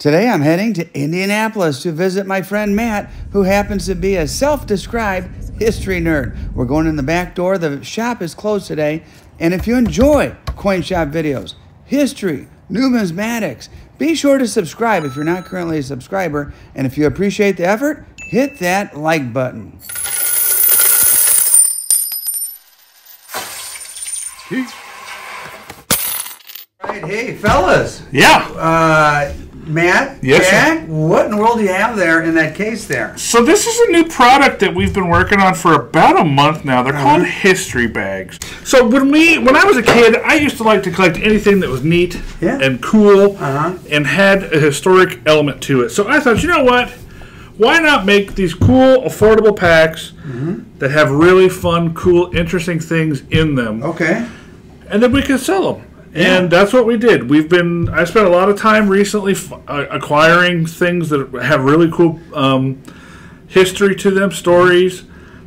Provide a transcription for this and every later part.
Today I'm heading to Indianapolis to visit my friend Matt, who happens to be a self-described history nerd. We're going in the back door. The shop is closed today. And if you enjoy coin shop videos, history, numismatics, be sure to subscribe if you're not currently a subscriber. And if you appreciate the effort, hit that like button. Right, hey fellas. Yeah. Matt, yes, Dad, what in the world do you have there in that case there? So this is a new product that we've been working on for about a month now. They're called History Bags. So when I was a kid, I used to like to collect anything that was neat and cool and had a historic element to it. So I thought, you know what? Why not make these cool, affordable packs that have really fun, cool, interesting things in them? Okay. And then we can sell them. Yeah. And that's what we did. I spent a lot of time recently acquiring things that have really cool history to them, stories,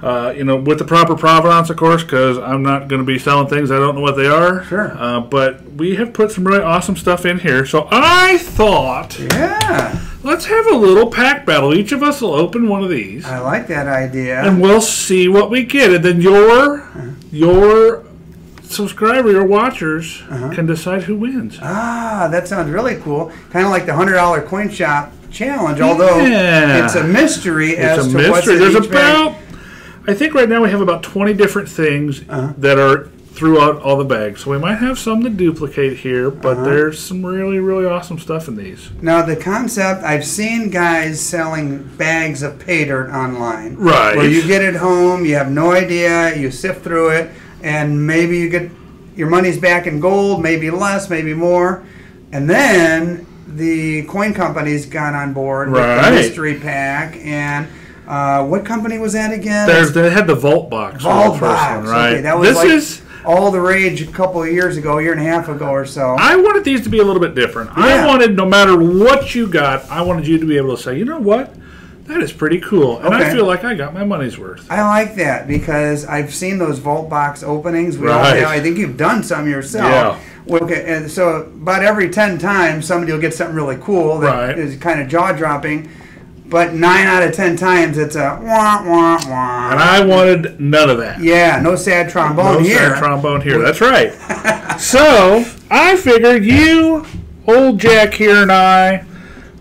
you know, with the proper provenance, of course, because I'm not going to be selling things I don't know what they are. Sure. But we have put some really awesome stuff in here. So I thought, let's have a little pack battle. Each of us will open one of these. I like that idea. And we'll see what we get. And then your subscriber or watchers can decide who wins. Ah, that sounds really cool. Kind of like the $100 coin shop challenge, although it's a mystery as to what's in each bag. I think right now we have about 20 different things that are throughout all the bags. So we might have some to duplicate here, but there's some really, really awesome stuff in these. Now the concept, I've seen guys selling bags of pay dirt online. Right. Where you get it home, you have no idea, you sift through it, and maybe you get your money's back in gold, maybe less, maybe more. And then the coin company's got on board with the mystery pack. And what company was that again? They had the Vault Box. Vault Box, right. Okay, that was this is all the rage a couple of years ago, a year and a half ago or so. I wanted these to be a little bit different. Yeah. I wanted, no matter what you got, I wanted you to be able to say, you know what? That is pretty cool, and I feel like I got my money's worth. I like that because I've seen those Vault Box openings. I think you've done some yourself. Yeah. Okay, and so about every 10 times, somebody will get something really cool that is kind of jaw-dropping, but 9 out of 10 times, it's a wah-wah-wah. And I wanted none of that. Yeah, no sad trombone here. No sad trombone here, that's right. So I figured you, old Jack here, and I...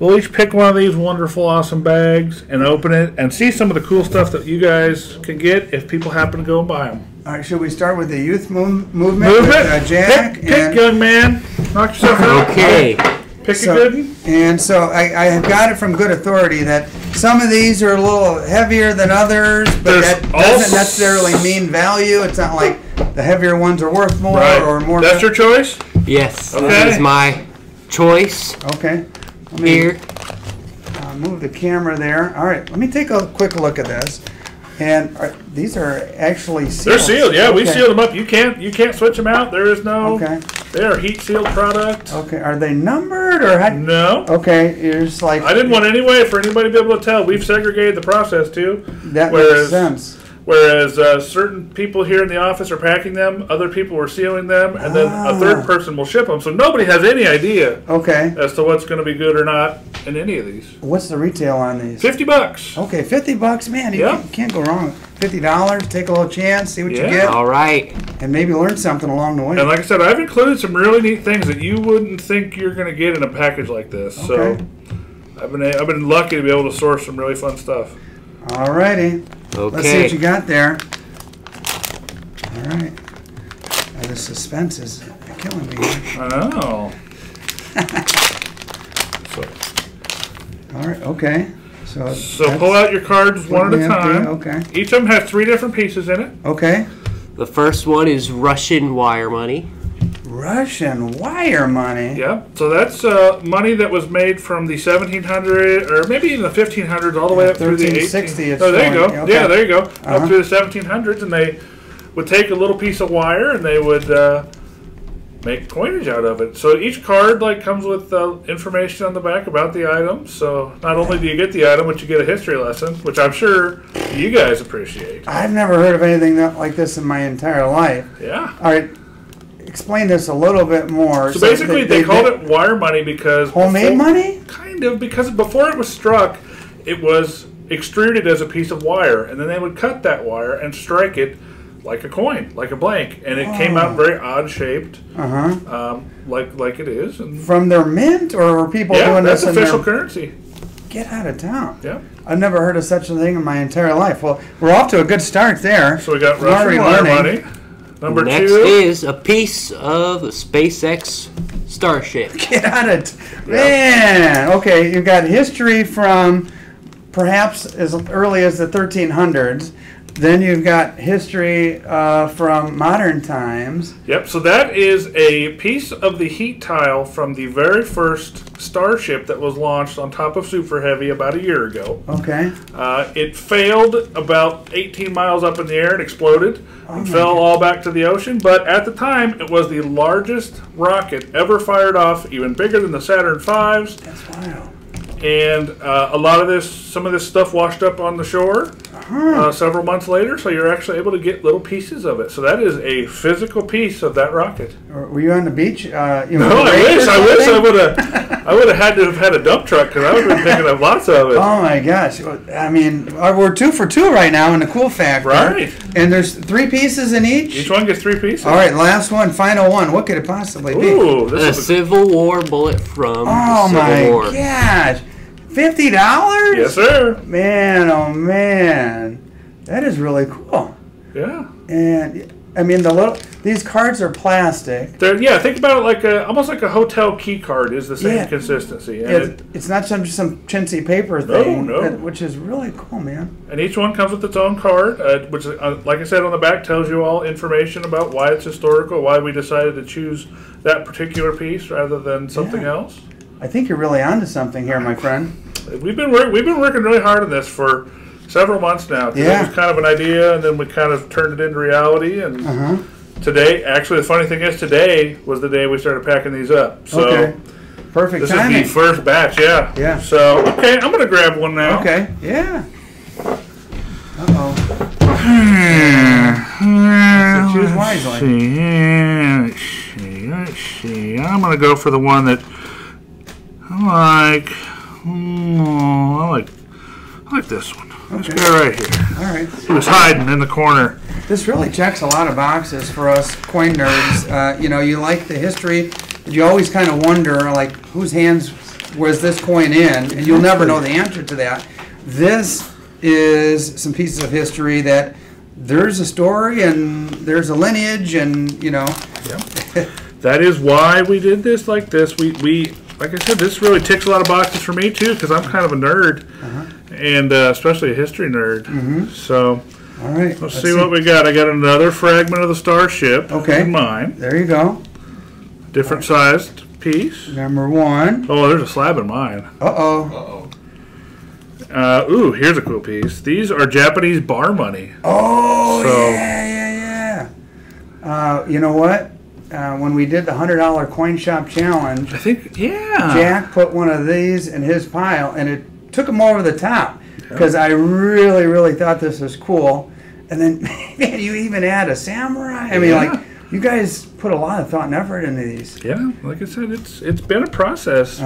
we'll each pick one of these wonderful, awesome bags and open it and see some of the cool stuff that you guys can get if people happen to go and buy them. All right, should we start with the youth movement? With, Jack? Pick young man. Knock yourself out. Okay. Pick a good one. And so I have got it from good authority that some of these are a little heavier than others, but that doesn't necessarily mean value. It's not like the heavier ones are worth more or more. That's your choice? Yes. Okay. That is my choice. Okay. Let me move the camera there. All right, let me take a quick look at this. And these are actually sealed. They're sealed, yeah. Okay. We sealed them up. You can't switch them out. There is no. Okay. They are heat sealed product. Okay. Are they numbered or? No. Okay. You're just like. I didn't want any way for anybody to be able to tell. We've segregated the process too. That makes sense. Whereas certain people here in the office are packing them, other people are sealing them, and then a third person will ship them. So nobody has any idea as to what's going to be good or not in any of these. What's the retail on these? $50. Okay, $50, man. You can't go wrong. $50, take a little chance, see what you get. All right. And maybe learn something along the way. And like I said, I've included some really neat things that you wouldn't think you're going to get in a package like this. Okay. So I've been lucky to be able to source some really fun stuff. All righty. Okay. Let's see what you got there. All right. Oh, the suspense is killing me. I know. All right. Okay. So pull out your cards one at a time. Each of them has 3 different pieces in it. Okay. The first one is Russian wire money. Russian wire money. Yeah, so that's money that was made from the 1700s, or maybe even the 1500s, all the way up through the 1860s. Oh, there you go. Okay. Yeah, there you go. Up through the 1700s, and they would take a little piece of wire and they would make coinage out of it. So each card comes with information on the back about the item. So not only do you get the item, but you get a history lesson, which I'm sure you guys appreciate. I've never heard of anything like this in my entire life. Yeah. All right. explain this a little bit more. So basically, they called it wire money because... Homemade money? Kind of, because before it was struck, it was extruded as a piece of wire, and then they would cut that wire and strike it like a coin, like a blank, and it came out very odd-shaped, like it is. And from their mint, or were people doing this? Yeah, that's official currency. Get out of town. Yeah. I've never heard of such a thing in my entire life. Well, we're off to a good start there. So we got Russian wire money. Number two is a piece of a SpaceX Starship. Get out of town. Man, okay, you've got history from perhaps as early as the 1300s. Then you've got history from modern times. Yep, so that is a piece of the heat tile from the very first Starship that was launched on top of Super Heavy about a year ago. Okay. It failed about 18 miles up in the air and exploded and fell all back to the ocean. But at the time, it was the largest rocket ever fired off, even bigger than the Saturn Vs. That's wild. And a lot of this, some of this stuff washed up on the shore several months later, so you're actually able to get little pieces of it. So that is a physical piece of that rocket. Were you on the beach? No, I wish I would have. I would have had to have had a dump truck because I would have been picking up lots of it. Oh my gosh! I mean, we're 2 for 2 right now in the cool factor. Right. And there's 3 pieces in each. Each one gets 3 pieces. All right, last one, final one. What could it possibly be? Ooh, this is a Civil War bullet from the Civil War. Oh my gosh! $50? Yes, sir. Man, oh man, that is really cool. Yeah. And I mean, the little these cards are plastic. They're, yeah, think about it like a almost like a hotel key card is the same consistency. And it's not some chintzy paper thing, which is really cool, man. And each one comes with its own card, which, like I said, on the back tells you all information about why it's historical, why we decided to choose that particular piece rather than something else. I think you're really onto something here, my friend. We've been working really hard on this for several months now. Yeah. It was kind of an idea, and then we kind of turned it into reality. And today, actually, the funny thing is, today was the day we started packing these up. So perfect timing. This is the first batch, yeah. So okay, I'm gonna grab one now. Okay. Yeah. So choose wisely. Let's see. I'm gonna go for the one that I like. I like this one. This guy right here. All right. He was hiding in the corner. This really checks a lot of boxes for us coin nerds. You know, you like the history, but you always kind of wonder, like, whose hands was this coin in? And you'll never know the answer to that. This is some pieces of history that there's a story and there's a lineage and, you know. Yep. That is why we did this like this. We like I said, this really ticks a lot of boxes for me, too, because I'm kind of a nerd, and especially a history nerd. So all right, let's see what we got. I got another fragment of the Starship in mine. There you go. Different sized piece. Number one. Oh, there's a slab in mine. Uh-oh. Ooh, here's a cool piece. These are Japanese bar money. Oh, so, yeah. You know what? When we did the $100 coin shop challenge, I think Jack put one of these in his pile, and it took him over the top because I really, really thought this was cool. And then, man, you even add a samurai. I mean, like you guys put a lot of thought and effort into these. Yeah, like I said, it's been a process.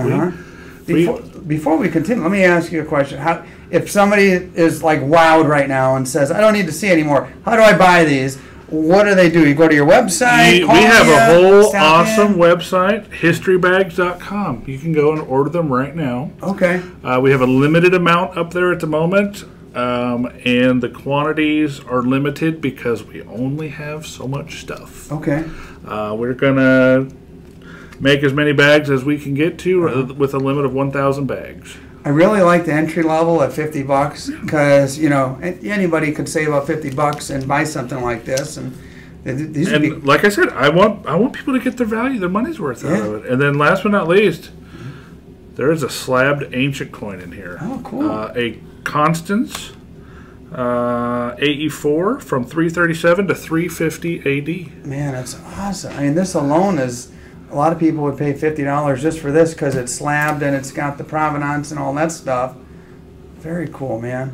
Before we continue, let me ask you a question. How, if somebody is like wowed right now and says, "I don't need to see anymore. How do I buy these?" What do they do? You go to your website? We have a whole awesome website, historybags.com. You can go and order them right now. Okay. We have a limited amount up there at the moment, and the quantities are limited because we only have so much stuff. Okay. We're going to make as many bags as we can get to with a limit of 1,000 bags. I really like the entry level at $50 because, you know, anybody could save up $50 and buy something like this. And these would be, like I said, I want people to get their value, their money's worth out of it. And then last but not least, there is a slabbed ancient coin in here. Oh, cool. A Constance AE4 from 337 to 350 AD. Man, that's awesome. I mean, this alone is... A lot of people would pay $50 just for this because it's slabbed and it's got the provenance and all that stuff. Very cool, man.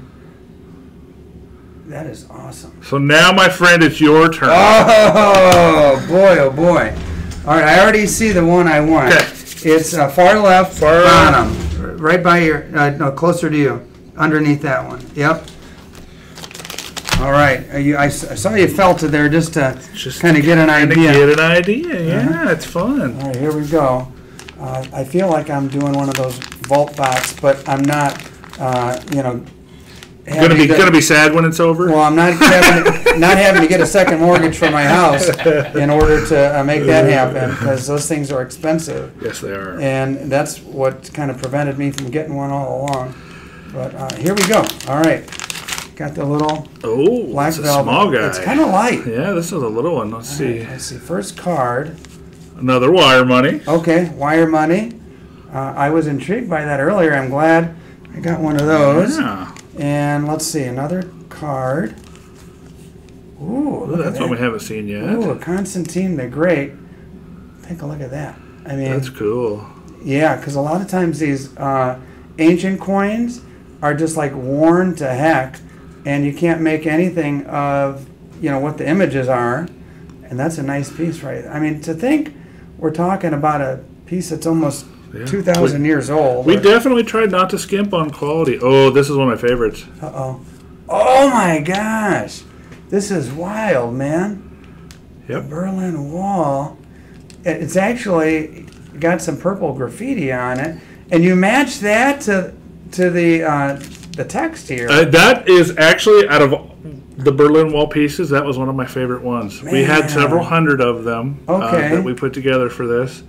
That is awesome. So now, my friend, it's your turn. Oh, boy, oh, boy. All right, I already see the one I want. Okay. It's far left, far bottom, right by your, no, closer to you, underneath that one. Yep. All right. I saw you felt it there just to kind of get an idea. Get an idea. Yeah, it's fun. All right, here we go. I feel like I'm doing one of those vault bots, but I'm not. You know, gonna be sad when it's over. Well, I'm not having to get a second mortgage for my house in order to make that happen, because those things are expensive. Yes, they are. And that's what kind of prevented me from getting one all along. But here we go. All right. Got the little black velvet. Small guy. It's kind of light. Yeah, this is a little one. Let's see. Let's see. First card. Another wire money. Okay, wire money. I was intrigued by that earlier. I'm glad I got one of those. Yeah. And let's see, another card. Ooh, that's one we haven't seen yet. Ooh, Constantine the Great. Take a look at that. I mean, that's cool. Yeah, because a lot of times these ancient coins are just like worn to heck. And you can't make anything of, you know, what the images are. And that's a nice piece, right? I mean, to think we're talking about a piece that's almost 2,000 years old. We definitely tried not to skimp on quality. Oh, this is one of my favorites. Uh-oh. Oh, my gosh. This is wild, man. Yep. The Berlin Wall. It's actually got some purple graffiti on it. And you match that to the text here. That is actually, out of the Berlin Wall pieces, that was one of my favorite ones. Man. We had several hundred of them that we put together for this.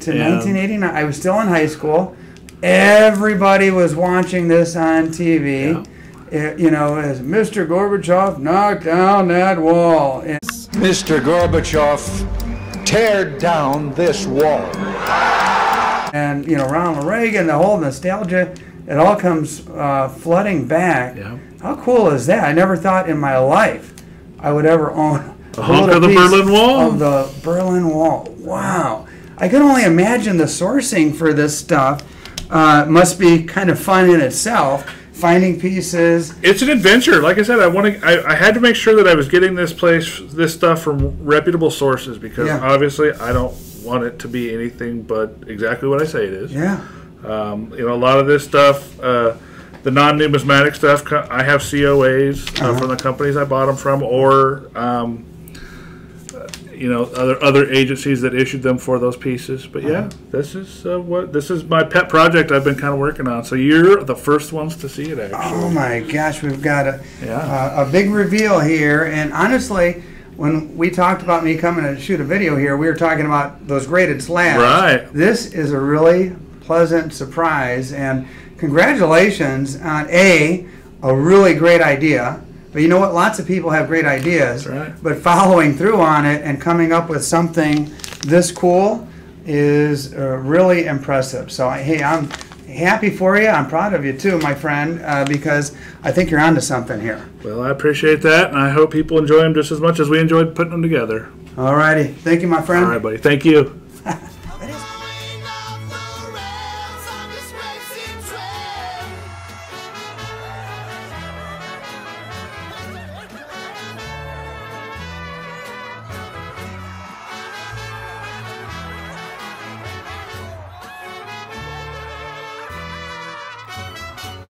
To 1989, I was still in high school. Everybody was watching this on TV. Yeah. It, you know, as Mr. Gorbachev knocked down that wall. And Mr. Gorbachev tear down this wall. And, you know, Ronald Reagan, the whole nostalgia, it all comes flooding back. Yeah. How cool is that? I never thought in my life I would ever own a hunk of the Berlin Wall. Of the Berlin Wall. Wow. I can only imagine the sourcing for this stuff must be kind of fun in itself. Finding pieces. It's an adventure. Like I said, I had to make sure that I was getting this stuff from reputable sources, because obviously I don't want it to be anything but exactly what I say it is. Yeah. You know, a lot of this stuff, the non-numismatic stuff, I have COAs from the companies I bought them from, or you know, other agencies that issued them for those pieces. But yeah, this is my pet project I've been kind of working on. So you're the first ones to see it, actually. Oh my gosh, we've got a big reveal here. And honestly, when we talked about me coming to shoot a video here, we were talking about those graded slabs. Right. This is a really pleasant surprise, and congratulations on a really great idea. But you know what? Lots of people have great ideas, but following through on it and coming up with something this cool is really impressive. So, hey, I'm happy for you. I'm proud of you, too, my friend, because I think you're onto something here. Well, I appreciate that, and I hope people enjoy them just as much as we enjoyed putting them together. All righty. Thank you, my friend. All right, buddy. Thank you.